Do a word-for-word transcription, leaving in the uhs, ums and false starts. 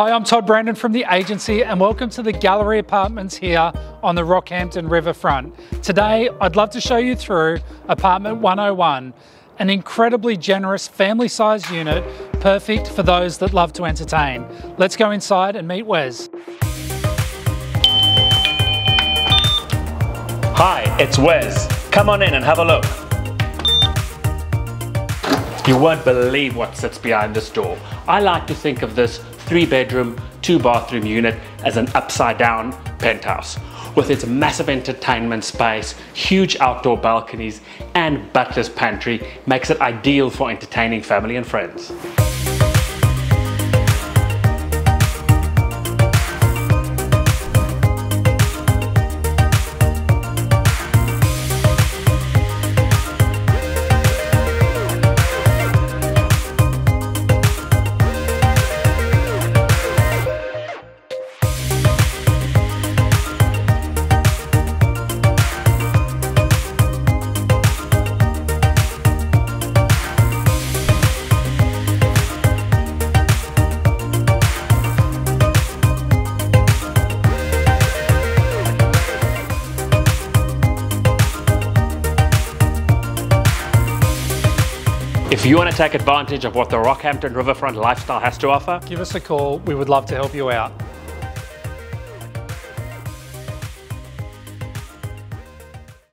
Hi, I'm Todd Brandon from the agency and welcome to the Gallery Apartments here on the Rockhampton Riverfront. Today, I'd love to show you through apartment one oh one, an incredibly generous family-sized unit, perfect for those that love to entertain. Let's go inside and meet Wes. Hi, it's Wes. Come on in and have a look. You won't believe what sits behind this door. I like to think of this three bedroom, two bathroom unit as an upside down penthouse. With its massive entertainment space, huge outdoor balconies and butler's pantry makes it ideal for entertaining family and friends. If you want to take advantage of what the Rockhampton Riverfront lifestyle has to offer, give us a call. We would love to help you out.